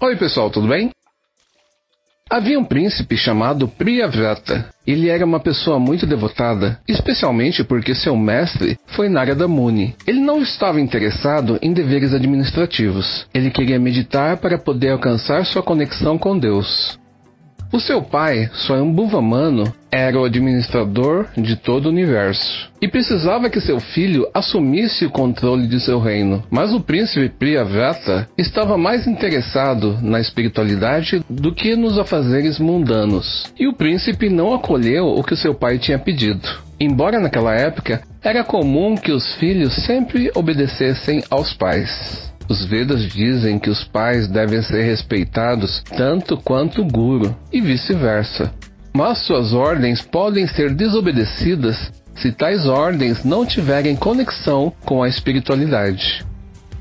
Oi pessoal, tudo bem? Havia um príncipe chamado Priyavrata. Ele era uma pessoa muito devotada, especialmente porque seu mestre foi Narada Muni. Ele não estava interessado em deveres administrativos. Ele queria meditar para poder alcançar sua conexão com Deus. O seu pai, Svayambhuva Manu, era o administrador de todo o universo e precisava que seu filho assumisse o controle de seu reino. Mas o príncipe Priyavrata estava mais interessado na espiritualidade do que nos afazeres mundanos. E o príncipe não acolheu o que seu pai tinha pedido. Embora naquela época, era comum que os filhos sempre obedecessem aos pais. Os Vedas dizem que os pais devem ser respeitados tanto quanto o guru, e vice-versa. Mas suas ordens podem ser desobedecidas se tais ordens não tiverem conexão com a espiritualidade.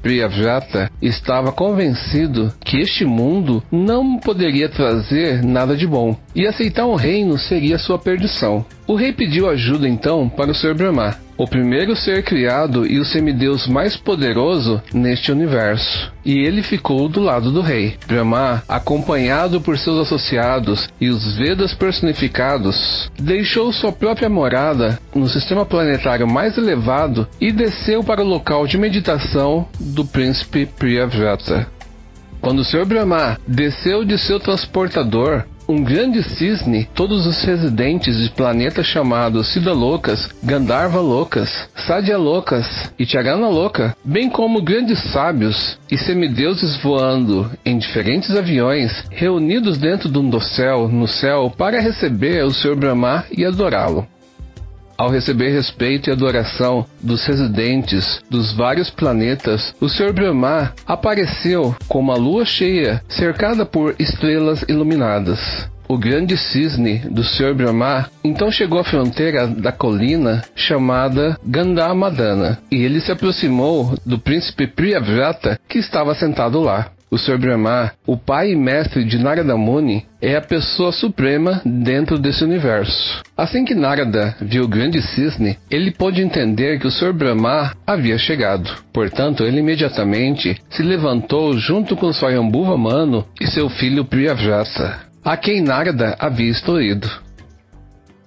Priyavrata estava convencido que este mundo não poderia trazer nada de bom, e aceitar o reino seria sua perdição. O rei pediu ajuda então para o Senhor Brahmá, o primeiro ser criado e o semideus mais poderoso neste universo, e ele ficou do lado do rei. Brahmá, acompanhado por seus associados e os Vedas personificados, deixou sua própria morada no sistema planetário mais elevado e desceu para o local de meditação do príncipe Priyavrata. Quando o Senhor Brahmá desceu de seu transportador, um grande cisne, todos os residentes de planetas chamados Siddha-Lokas, Gandharva-Lokas, Sadia-Lokas e Chagana-Loka, bem como grandes sábios e semideuses voando em diferentes aviões, reunidos dentro de um dossel no céu para receber o Senhor Brahmá e adorá-lo. Ao receber respeito e adoração dos residentes dos vários planetas, o Senhor Brahmá apareceu como a lua cheia, cercada por estrelas iluminadas. O grande cisne do Senhor Brahmá então chegou à fronteira da colina chamada Gandhamadana, e ele se aproximou do príncipe Priyavrata, que estava sentado lá. O Senhor Brahmá, o pai e mestre de Narada Muni, é a pessoa suprema dentro desse universo. Assim que Narada viu o grande cisne, ele pôde entender que o Senhor Brahmá havia chegado. Portanto, ele imediatamente se levantou junto com Svayambhuva Manu e seu filho Priyavrata, a quem Narada havia instruído.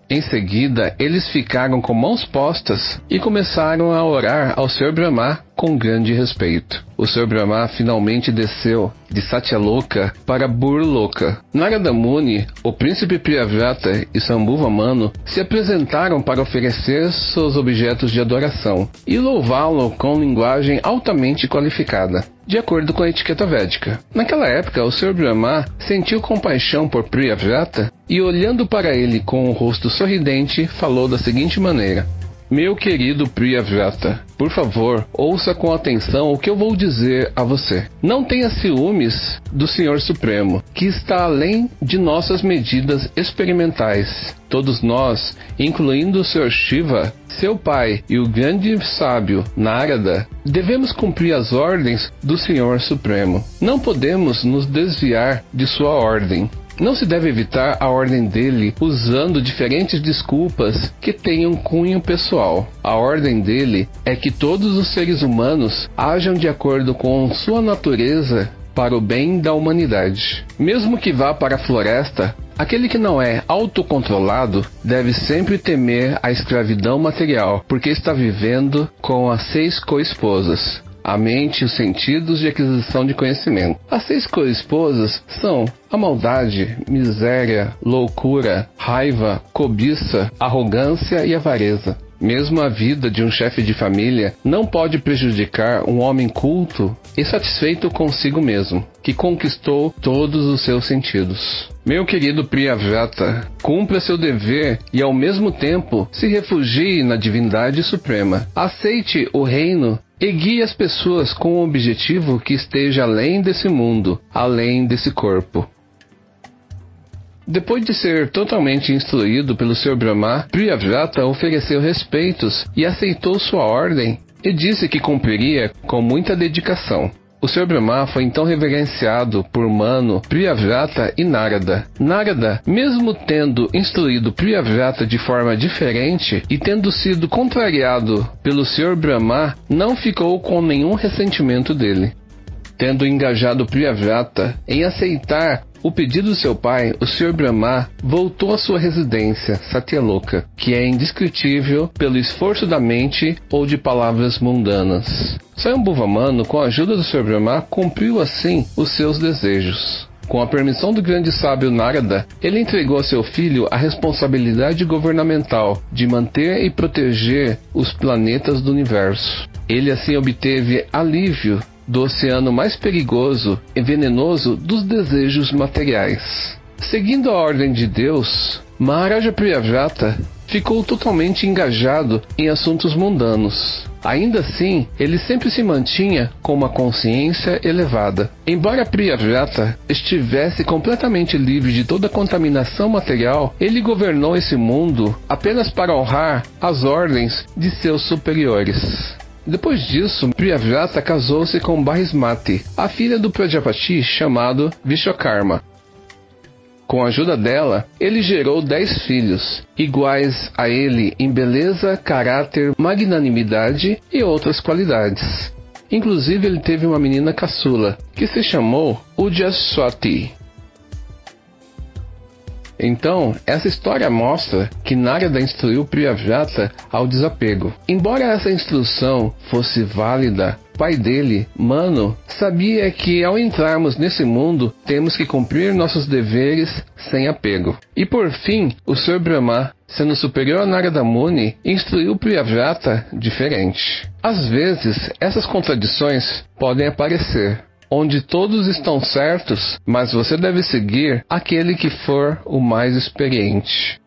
Em seguida, eles ficaram com mãos postas e começaram a orar ao Senhor Brahmá com grande respeito. O Senhor Brahmá finalmente desceu de Satyaloka para Burloka. Narada Muni, o príncipe Priyavrata e Svayambhuva Manu se apresentaram para oferecer seus objetos de adoração e louvá-lo com linguagem altamente qualificada, de acordo com a etiqueta védica. Naquela época, o Senhor Brahmá sentiu compaixão por Priyavrata e, olhando para ele com um rosto sorridente, falou da seguinte maneira: meu querido Priyavrata, por favor, ouça com atenção o que eu vou dizer a você. Não tenha ciúmes do Senhor Supremo, que está além de nossas medidas experimentais. Todos nós, incluindo o Senhor Shiva, seu pai e o grande sábio Narada, devemos cumprir as ordens do Senhor Supremo. Não podemos nos desviar de sua ordem. Não se deve evitar a ordem dele usando diferentes desculpas que tenham cunho pessoal. A ordem dele é que todos os seres humanos ajam de acordo com sua natureza para o bem da humanidade. Mesmo que vá para a floresta, aquele que não é autocontrolado deve sempre temer a escravidão material, porque está vivendo com as 6 co-esposas: a mente, os sentidos e a aquisição de conhecimento. As 6 co-esposas são a maldade, miséria, loucura, raiva, cobiça, arrogância e avareza. Mesmo a vida de um chefe de família não pode prejudicar um homem culto e satisfeito consigo mesmo, que conquistou todos os seus sentidos. Meu querido Priyavrata, cumpra seu dever e ao mesmo tempo se refugie na divindade suprema. Aceite o reino e guie as pessoas com um objetivo que esteja além desse mundo, além desse corpo. Depois de ser totalmente instruído pelo Senhor Brahmá, Priyavrata ofereceu respeitos e aceitou sua ordem e disse que cumpriria com muita dedicação. O Senhor Brahmá foi então reverenciado por Manu, Priyavrata e Narada. Narada, mesmo tendo instruído Priyavrata de forma diferente e tendo sido contrariado pelo Senhor Brahmá, não ficou com nenhum ressentimento dele. Tendo engajado Priyavrata em aceitar o pedido do seu pai, o Sr. Brahmá voltou à sua residência, Satyaloka, que é indescritível pelo esforço da mente ou de palavras mundanas. Svayambhuva Manu, com a ajuda do Sr. Brahmá, cumpriu assim os seus desejos. Com a permissão do grande sábio Narada, ele entregou a seu filho a responsabilidade governamental de manter e proteger os planetas do universo. Ele assim obteve alívio do oceano mais perigoso e venenoso dos desejos materiais. Seguindo a ordem de Deus, Maharaja Priyavrata ficou totalmente engajado em assuntos mundanos. Ainda assim, ele sempre se mantinha com uma consciência elevada. Embora Priyavrata estivesse completamente livre de toda contaminação material, ele governou esse mundo apenas para honrar as ordens de seus superiores. Depois disso, Priyavrata casou-se com Bharismati, a filha do Prajapati chamado Vishokarma. Com a ajuda dela, ele gerou 10 filhos, iguais a ele em beleza, caráter, magnanimidade e outras qualidades. Inclusive, ele teve uma menina caçula, que se chamou Ujjaswati. Então, essa história mostra que Narada instruiu Priyavrata ao desapego. Embora essa instrução fosse válida, o pai dele, Manu, sabia que ao entrarmos nesse mundo, temos que cumprir nossos deveres sem apego. E por fim, o Sr. Brahmá, sendo superior a Narada Muni, instruiu Priyavrata diferente. Às vezes, essas contradições podem aparecer, onde todos estão certos, mas você deve seguir aquele que for o mais experiente.